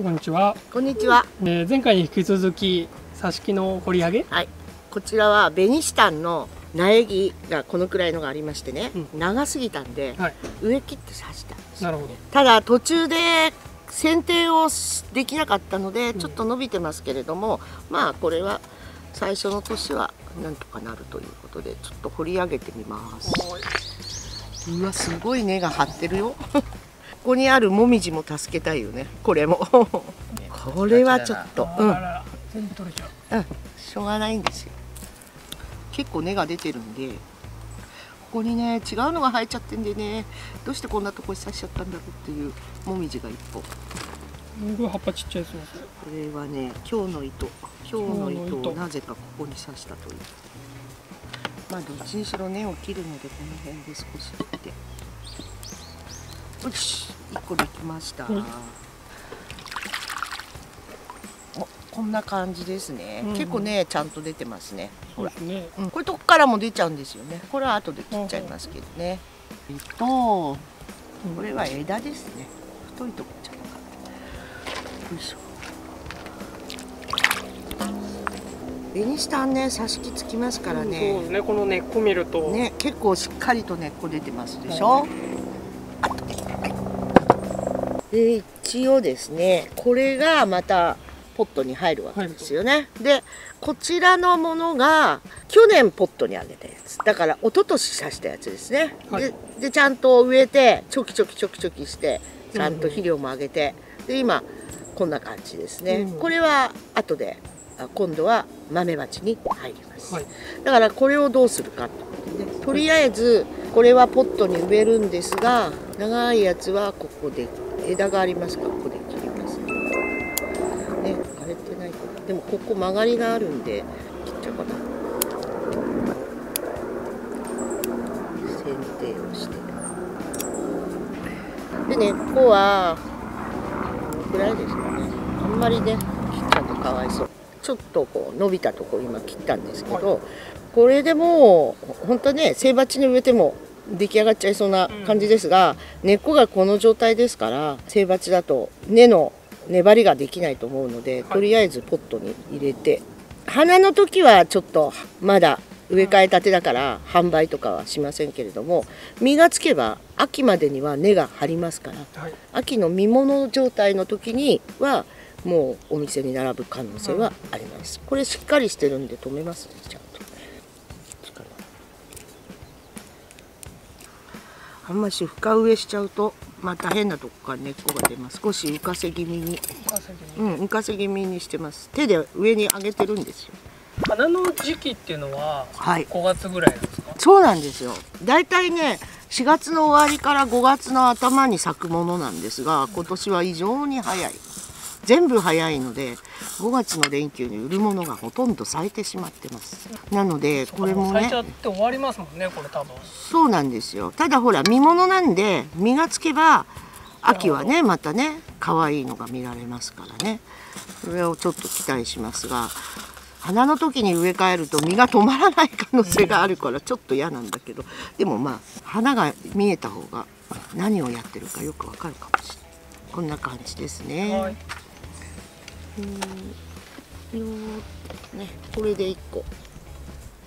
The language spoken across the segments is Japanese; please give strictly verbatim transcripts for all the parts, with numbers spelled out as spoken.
こんにちは。こんにちは。えー、前回に引き続き挿し木の掘り上げ。はい。こちらはベニシタンの苗木がこのくらいのがありましてね、うん、長すぎたんで、はい、植え切って挿したんですよね。なるほど。ただ途中で剪定をできなかったのでちょっと伸びてますけれども、うん、まあこれは最初の年はなんとかなるということでちょっと掘り上げてみます。うわ、すごい根が張ってるよ。ここにあるもみじも助けたいよね。これもこれはちょっと、うん、うん、しょうがないんですよ。結構根が出てるんで、ここにね違うのが生えちゃってんでね、どうしてこんなとこに刺しちゃったんだろうっていうもみじが一本。すごい葉っぱちっちゃいですね。これはね、今日の糸、今日の糸をなぜかここに刺したという。まあどっちにしろ根を切るのでこの辺で少し切って。よし、いっこできました。うん、お、こんな感じですね。うん、結構ね、ちゃんと出てますね。ほら、ね、うん、これどこからも出ちゃうんですよね。これは後で切っちゃいますけどね。えっと、これは枝ですね。太いとこじゃなかった。よいしょ。ベニシタンね、挿し木つきますからね。うん、そうですね。この根っこ見ると。ね、結構しっかりと根っこ出てますでしょ。うん、で一応ですね、これがまたポットに入るわけですよね、はい、でこちらのものが去年ポットにあげたやつだから一昨年刺したやつですね、はい、で, でちゃんと植えてちょきちょきちょきちょきしてちゃんと肥料もあげて、で今こんな感じですね、うん、これは後で今度は豆鉢に入ります、はい、だからこれをどうするかと、ね、とりあえずこれはポットに植えるんですが、長いやつはここで枝がありますからここで切りますね。枯れてないかな。でもここ曲がりがあるんで切っちゃうかな。剪定をして。でね、ここはこのくらいですかね。あんまりね切っちゃうとかわいそう。ちょっとこう伸びたとこ今切ったんですけど、はい、これでもう本当ね、正鉢に植えても出来上がっちゃいそうな感じですが、根っこがこの状態ですから正鉢だと根の粘りができないと思うので、とりあえずポットに入れて、花の時はちょっとまだ植え替えたてだから販売とかはしませんけれども、実がつけば秋までには根が張りますから、秋の実物状態の時にはもうお店に並ぶ可能性はあります。これしっかりしてるんで止めますね、ちゃんと。あんまし深植えしちゃうとまた変なとこから根っこが出ます。少し浮かせ気味に、うん、浮かせ気味にしてます。手で上に上げてるんですよ。花の時期っていうのはごがつぐらいなんですか？はい、そうなんですよ。だいたいねしがつの終わりからごがつの頭に咲くものなんですが、今年は異常に早い、全部早いのでごがつの連休に売るものがほとんど咲いてしまってます。なのでこれもね、咲いちゃって終わりますもんね、これ多分。そうなんですよ。ただほら実物なんで、実がつけば秋はねまたね可愛いのが見られますからね、それをちょっと期待しますが、花の時に植え替えると実が止まらない可能性があるからちょっと嫌なんだけど、でもまあ花が見えた方が何をやってるかよくわかるかもしれない。こんな感じですね、はい。ね、これでいっこ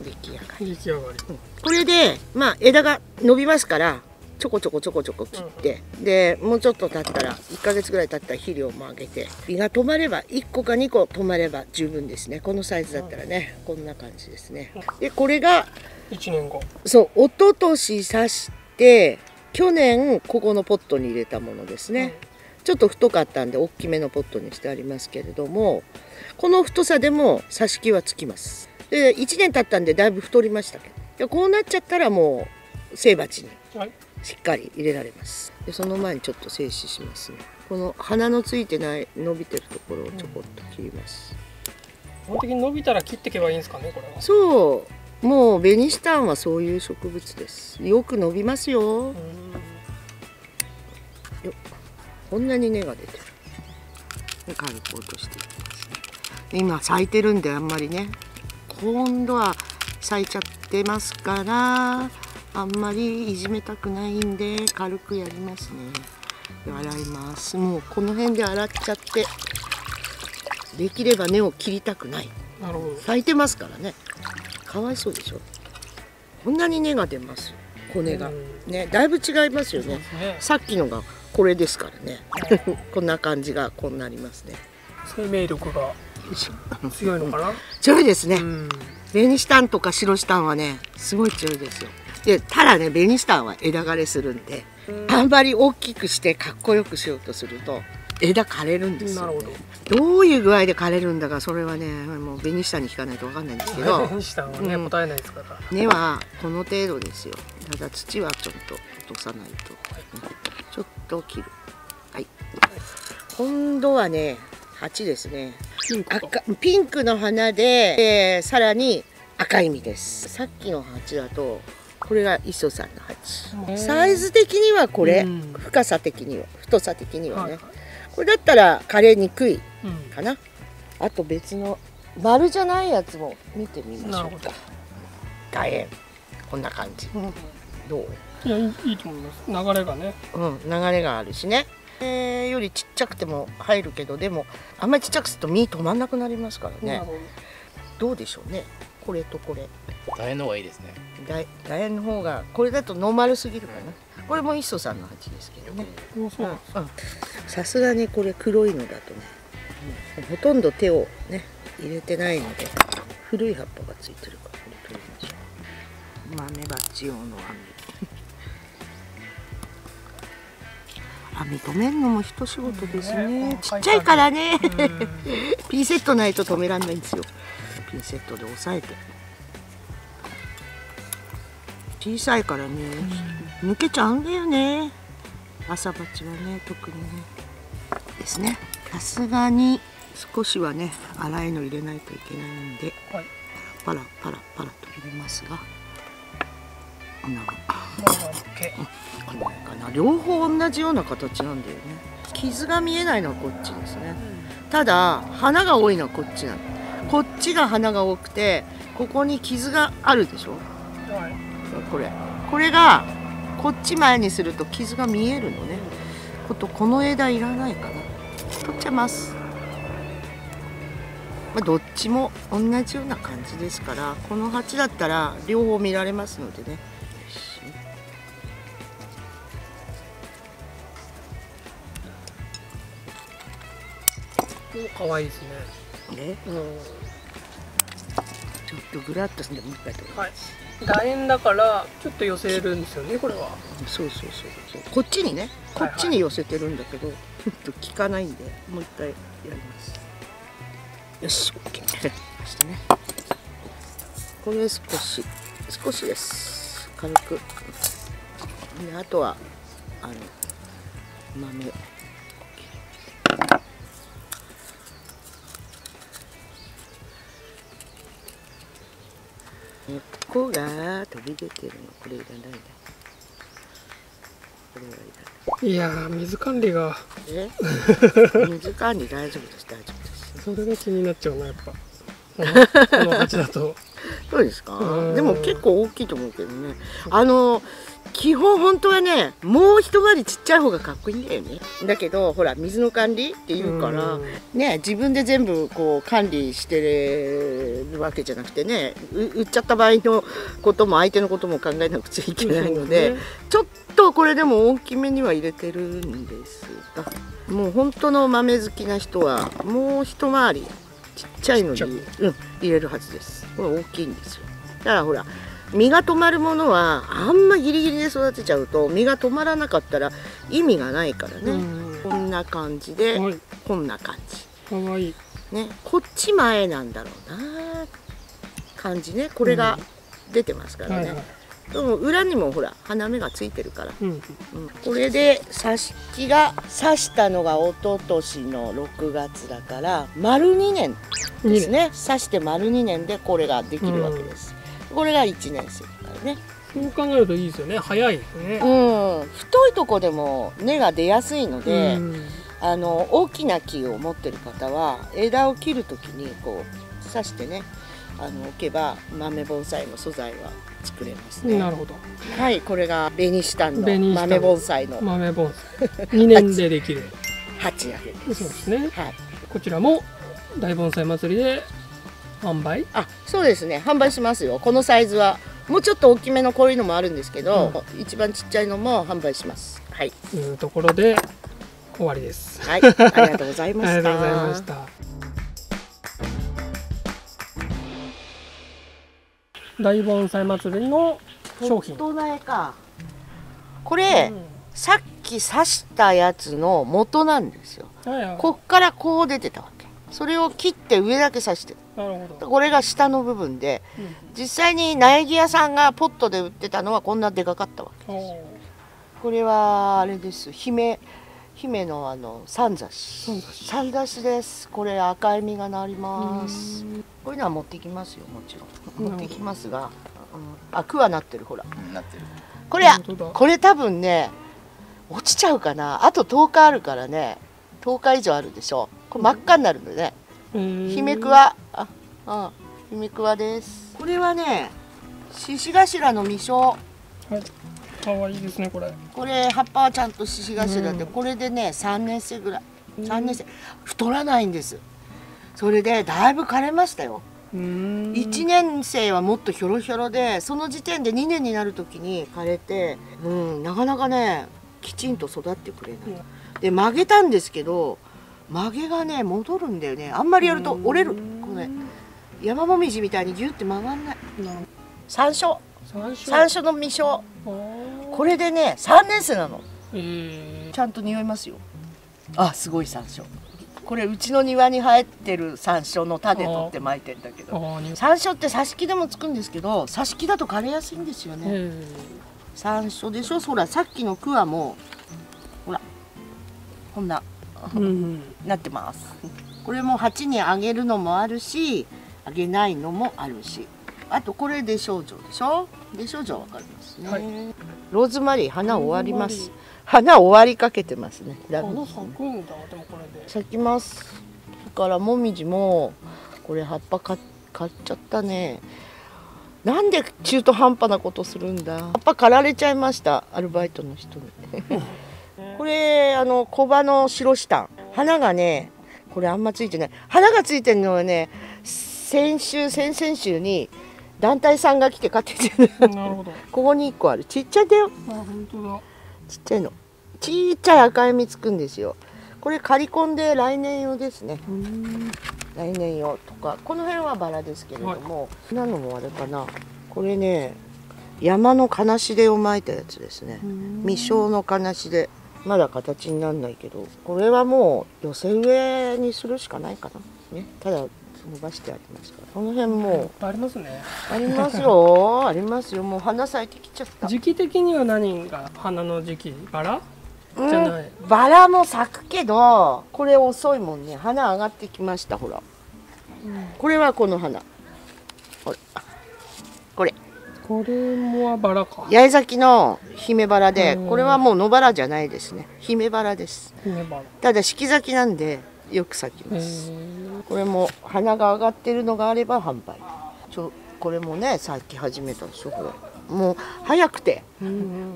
出来上がり、出来上がり、うん、これで、まあ、枝が伸びますからちょこちょこちょこちょこ切って、うん、でもうちょっと経ったらいっかげつぐらい経ったら肥料もあげて、実が止まればいっこかにこ止まれば十分ですね。このサイズだったらね、うん、こんな感じですね。でこれがいちねんご、そう一昨年刺して去年ここのポットに入れたものですね、うん、ちょっと太かったんで大きめのポットにしてありますけれども、この太さでも挿し木はつきます。でいちねん経ったんでだいぶ太りましたけど、こうなっちゃったらもう正鉢にしっかり入れられます。でその前にちょっと静止しますね。この花のついてない伸びてるところをちょこっと切ります、うん、基本的に伸びたら切っていけばいいんですかね、これは。そう、もうベニシタンはそういう植物です。よく伸びますよ。よっ、こんなに根が出てる。で軽く落としていきますね。今咲いてるんであんまりね、今度は咲いちゃってますからあんまりいじめたくないんで軽くやりますね。洗います。もうこの辺で洗っちゃって、できれば根を切りたくない。なるほど。咲いてますからね。かわいそうでしょ。こんなに根が出ますよ。小根がね、だいぶ違いますよね。さっきのがこれですからね。こんな感じがこうなりますね。生命力が強いのかな。強いですね。紅シタンとか白シタンはね、すごい強いですよ。で、ただね、紅シタンは枝枯れするんで、あんまり大きくしてかっこよくしようとすると枝枯れるんですよ。なるほど。どういう具合で枯れるんだか、それはね、もう紅シタンに聞かないとわかんないんですけど。紅シタンはね、答えないですから。根はこの程度ですよ。ただ土はちょっと落とさないと。ちょっと切る。はい。今度はね、鉢ですね。赤ピンクの花で、えー、さらに赤い実です。さっきの鉢だとこれが磯さんの鉢、サイズ的にはこれ、うん、深さ的には太さ的にはね、はい、これだったら枯れにくいかな、うん、あと別の丸じゃないやつも見てみましょうか。楕円、こんな感じ、うん、どう？いや、いいと思います。流れがね、うん、流れがあるしね。よりちっちゃくても入るけど、でもあんまりちっちゃくすると実止まんなくなりますからね。どうでしょうね、これとこれ。楕円の方がいいですね。楕円の方が、これだとノーマルすぎるかな。これも磯さんの鉢ですけどね。さすがにこれ黒いのだとね、うん、ほとんど手をね入れてないので、古い葉っぱがついてるから、これ取りましょう。豆鉢用の網。網止めるのも一仕事ですね。ちっちゃいからね。ピンセットないと止められないんですよ。ピンセットで押さえて。小さいからね、抜けちゃうんだよね。朝鉢はね、特にね。ですね。さすがに少しはね、洗いの入れないといけないんで、はい、パラパラパラパラと入れますが。両方同じような形なんだよね。傷が見えないのはこっちですね。ただ花が多いのはこっちなの。こっちが花が多くて、ここに傷があるでしょ、はい、これこれがこっち前にすると傷が見えるのね。ことこの枝いらないかな、取っちゃいます。まあ、どっちも同じような感じですから、この鉢だったら両方見られますのでね。可愛いですね。ね、うん、ちょっとぐらっとしてもう一回とか。はい。楕円だからちょっと寄せるんですよね、これは。そうそうそうそう。こっちにね、こっちに寄せてるんだけど、はいはい、ちょっと効かないんでもう一回やります。よし、オッケー。してね。これ少し少しです。軽く。で、あとはあの豆。根っこが飛び出てるの、これいらないね。これはいらない。いやー、水管理がえ水管理大丈夫です、大丈夫です。それが気になっちゃうな、やっぱこの鉢だと。そうですか。でも結構大きいと思うけどね。あの基本本当はね、もう一回りちっちゃい方がかっこいいんだよね。だけどほら、水の管理っていうからね、自分で全部こう管理してるわけじゃなくてね、売っちゃった場合のことも相手のことも考えなくちゃいけないので、ちょっとこれでも大きめには入れてるんですが、もう本当の豆好きな人はもう一回りちっちゃいのに、うん、入れるはずです。これ大きいんですよ。だからほら、実が止まるものはあんまギリギリで育てちゃうと、実が止まらなかったら意味がないからね。こんな感じで、はい、こんな感じ。かわいいね。こっち前なんだろうな感じね。これが出てますからね。でも裏にもほら花芽がついてるから、うんうん、これで挿し木が挿したのが一昨年のろくがつだから、丸にねんですね。挿して丸にねんでこれができるわけです。うん、これがいちねんせいからね。そう考えるといいですよね。早いですね。うん、太いとこでも根が出やすいので、うん、あの大きな木を持ってる方は枝を切るときにこう刺してね、あの置けば豆盆栽の素材は作れますね。なるほど。はい、これが紅シタンの豆盆栽の豆盆栽。にねんでできる鉢上げです。そうですね。はい。こちらも大盆栽祭りで販売？あ、そうですね。販売しますよ。このサイズはもうちょっと大きめのこういうのもあるんですけど、うん、一番ちっちゃいのも販売します。はい。というところで終わりです。はい。ありがとうございました。ありがとうございました。大盆栽祭りの商品。元苗か。これ、うん、さっき刺したやつの元なんですよ。はいはい、こっからこう出てたわけ。それを切って上だけ刺してる。なるほど。これが下の部分で、うん、実際に苗木屋さんがポットで売ってたのはこんなでかかったわけです。これはあれです。姫姫のあの三刺し。三刺しです。これ赤い実がなります。こういうのは持ってきますよ、もちろん。持ってきますが、うん、あ、くはなってる、ほら。なってる。これ、これ多分ね、落ちちゃうかな。あととおかあるからね、とおか以上あるでしょ。これ真っ赤になるんでね。ヒメクワ、あ、あ、ヒメクワです。これはね、シシガシラの実生。はい。可愛いですね、これ。これ葉っぱはちゃんとシシガシラで、これでね、三年生ぐらい。三年生、太らないんです。それでだいぶ枯れましたよ。一年生はもっとひょろひょろで、その時点で二年になる時に枯れて、うん、なかなかね、きちんと育ってくれない。うん、で、曲げたんですけど、曲げがね、戻るんだよね。あんまりやると折れる。これ、山もみじみたいにギュって曲がんない。山椒。山椒の実生。これでね、さんねん生なの。ちゃんと匂いますよ。あ、すごい山椒。これうちの庭に生えてる山椒の種取って巻いてんだけど、山椒って挿し木でもつくんですけど、挿し木だと枯れやすいんですよね。山椒でしょ。ほら、さっきのクワもほらこんななってます。これも鉢にあげるのもあるし、あげないのもあるし、あとこれで少女でしょ。で少女わかりますね。はい、ローズマリー花終わります。花終わりかけてますね。花咲くんだ。でもこれで咲きます。だからもみじもこれ葉っぱか買っちゃったね。なんで中途半端なことするんだ。葉っぱ刈られちゃいました。アルバイトの人に。これあのコバの白下。花がね、これあんまついてない。花がついてるのはね、先週先々週に。団体さんが来て買ってきてる。ここにいっこある。ちっちゃいだよ。あ、本当だ。ちっちゃいの。ちっちゃい赤い実つくんですよ。これ刈り込んで来年用ですね。来年用とか、この辺はバラですけれども、はい、なのもあれかな。これね、山の金蘚を巻いたやつですね。未生の金蘚。まだ形にならないけど、これはもう寄せ植えにするしかないかな。ね、ただ。伸ばしてありますから。この辺もありますね。ありますよ、ありますよ。もう花咲いてきちゃった。時期的には何が花の時期？バラ？じゃない。バラも咲くけど、これ遅いもんね。花上がってきました。ほら。うん、これはこの花。これ。これ。これもバラか。八重咲きの姫バラで、これはもう野バラじゃないですね。姫バラです。姫バラ。ただ四季咲きなんでよく咲きます。これも花が上がってるのがあれば販売。ちょこれもね、さっき始めたでしょ。これもう早くて、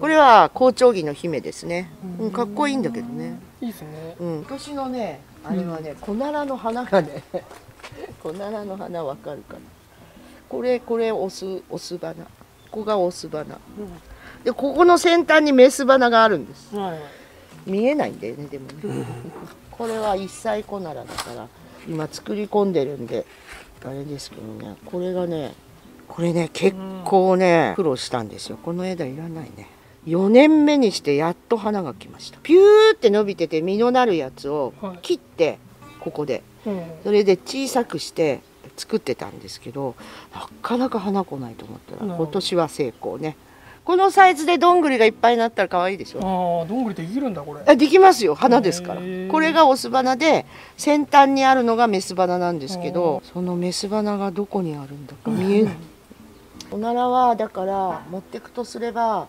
これは好調着の姫ですね。うん、かっこいいんだけどね。いいですね。うん、私のねあれはね、うん、コナラの花がねコナラの花わかるかな。これこれオスオス花。ここがオス花、うん、でここの先端にメス花があるんです。はい、見えないんだよねでもね。これは一切コナラだから。今作り込んでるんであれですけどね。これがね、これね結構ね苦労したんですよ。この枝いらないね。よねんめにしてやっと花が来ました。ピューって伸びてて実のなるやつを切ってここでそれで小さくして作ってたんですけど、なかなか花来ないと思ったら今年は成功ね。このサイズでどんぐりがいっぱいになったら可愛いでしょ。ああ、どんぐりできるんだこれ。あ、できますよ。花ですから。これがオス花で先端にあるのがメス花なんですけど、そのメス花がどこにあるんだか見えない。おならはだから持ってくとすれば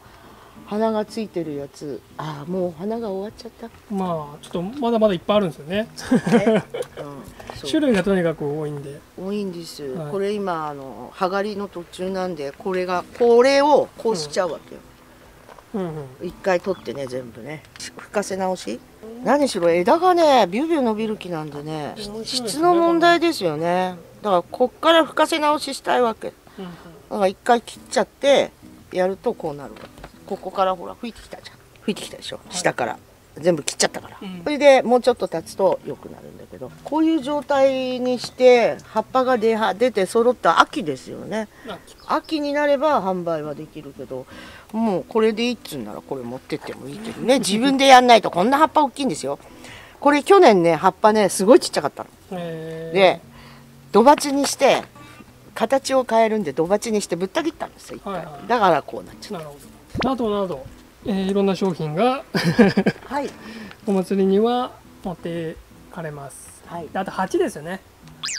花がついてるやつ。ああ、もう花が終わっちゃった。まあちょっとまだまだいっぱいあるんですよね。ね、うん、種類がとにかく多いんで。多いんです、はい、これ今あのはがりの途中なんで、これがこれをこうしちゃうわけよ、うんうんうん、いっかい取ってね全部ね吹かせ直し、何しろ枝がねビュービュー伸びる木なんでね、質の問題ですよね。だからこっから吹かせ直ししたいわけ、うんうん、だから一回切っちゃってやるとこうなるわけ。ここからほら吹いてきたじゃん、吹いてきたでしょ、下から、はい、全部切っちゃったから、うん、それでもうちょっと経つと良くなるんだけど、こういう状態にして葉っぱが出は出て揃った秋ですよね。秋になれば販売はできるけど、もうこれでいいっつんならこれ持ってってもいいけどね、自分でやんないと。こんな葉っぱ大きいんですよ。これ去年ね葉っぱねすごいちっちゃかったので、土鉢にして形を変えるんで土鉢にしてぶった切ったんですよ一回、はいはい、だからこうなっちゃった。なるほど。などなどえー、いろんな商品が、はい、お祭りには持ってかれます。はい、あと鉢ですよね。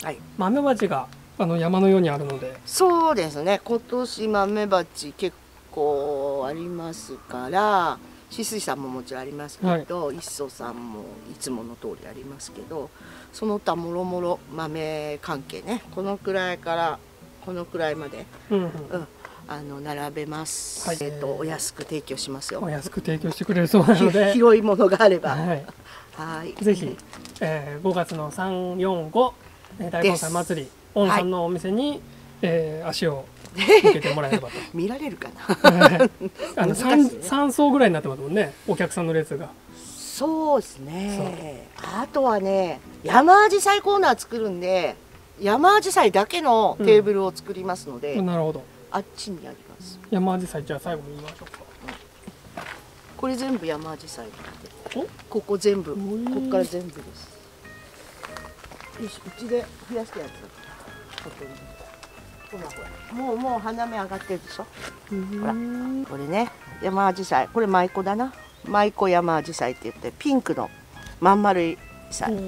はい、豆鉢があの山のようにあるので。そうですね。今年豆鉢結構ありますから、紫水さんももちろんありますけど、はい、一層さんもいつもの通りありますけど、その他もろもろ豆関係ね、このくらいからこのくらいまで。うん、うんうんあの並べます。はい、えっとお安く提供しますよ。お安く提供してくれるそうなので、広いものがあれば、はい。はいぜひ、えー、ごがつのさん、よん、ご大根さん祭り、御さんのお店に、はいえー、足を向けてもらえればと。見られるかな。あの三三層ぐらいになってますもんね。お客さんの列が。そうですね。あとはね、山あじさいコーナー作るんで、山あじさいだけのテーブルを作りますので。うん、なるほど。あっちにあります。山あじさいじゃあ最後に言いましょうか。これ全部山あじさい。ここ全部、ここから全部です。よし、うちで増やしたやつ。ほらほら、もうもう花芽上がってるでしょ。ほら、これね、山あじさい、これ舞妓だな。舞妓山あじさいって言って、ピンクのまん丸いさい。ちっ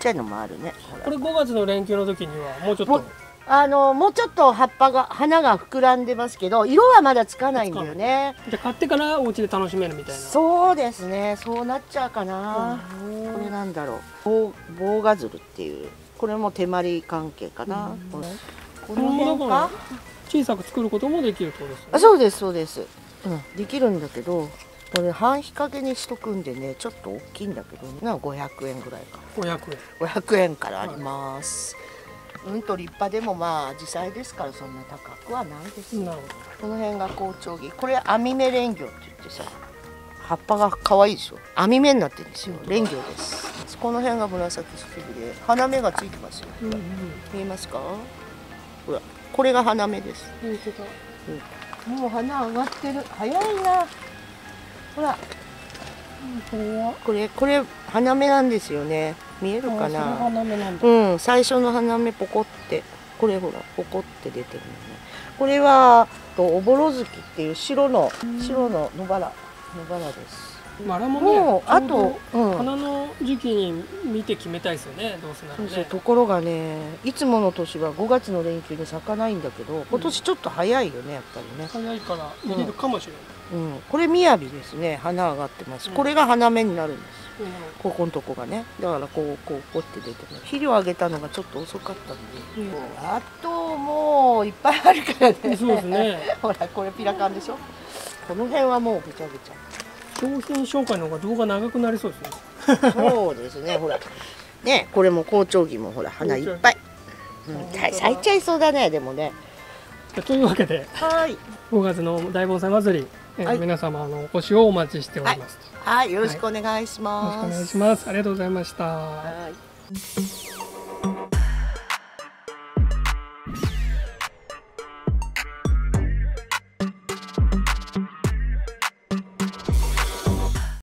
ちゃいのもあるね。これごがつの連休の時にはもうちょっと。あのもうちょっと葉っぱが花が膨らんでますけど、色はまだつかないんだよね。じゃ買ってからお家で楽しめるみたいな。そうですね、そうなっちゃうかな。これなんだろう、ボウガズルっていう、これも手まり関係かな。この辺か、小さく作ることもできるってことですね。そうですそうです、うん、できるんだけど、これ半日陰にしとくんでね、ちょっと大きいんだけど、ね、なんかごひゃくえんぐらいか。ごひゃくえんごひゃくえんからあります、はい。うんと立派でもまあ紫陽花ですから、そんな高くはないです。なるほど。この辺が好調木、これ網目レンギョウって言ってさ、葉っぱが可愛いでしょ。網目になってるんですよ。レンギョウです。この辺が紫式部で、花芽がついてますよ。うんうん、見えますか？ほら、これが花芽です。本当だ。うん、もう花上がってる。早いな。ほら。これこれ花芽なんですよね。見えるかな。花芽なんだ。うん、最初の花芽ポコって、これほらポコって出てるのね。これはとおぼろ月っていう白の白の野バラ野バラです。バラもね。もうあと花の時期に見て決めたいですよね。どうせならね。そうそう。ところがね、いつもの年はごがつの連休に咲かないんだけど、今年ちょっと早いよねやっぱりね。早いから見れるかもしれない。うん、これみやびですね。花上がってます。これが花芽になるんです。ここのとこがね、だからこうこうこうって出てる。肥料あげたのがちょっと遅かったんで、うん、あともういっぱいあるからね。そうですね。ほらこれピラカンでしょ。この辺はもうぐちゃぐちゃ。商品紹介の方が動画長くなりそうですね。そうですね。ほらね、これも好調木もほら花いっぱい、うん、咲いちゃいそうだね。でもね。というわけで、はい、ごがつの大盆栽祭り、えーはい、皆様のお越しをお待ちしております。はいはい、よろしくお願いします。よろしくお願いします。ありがとうございました。はい。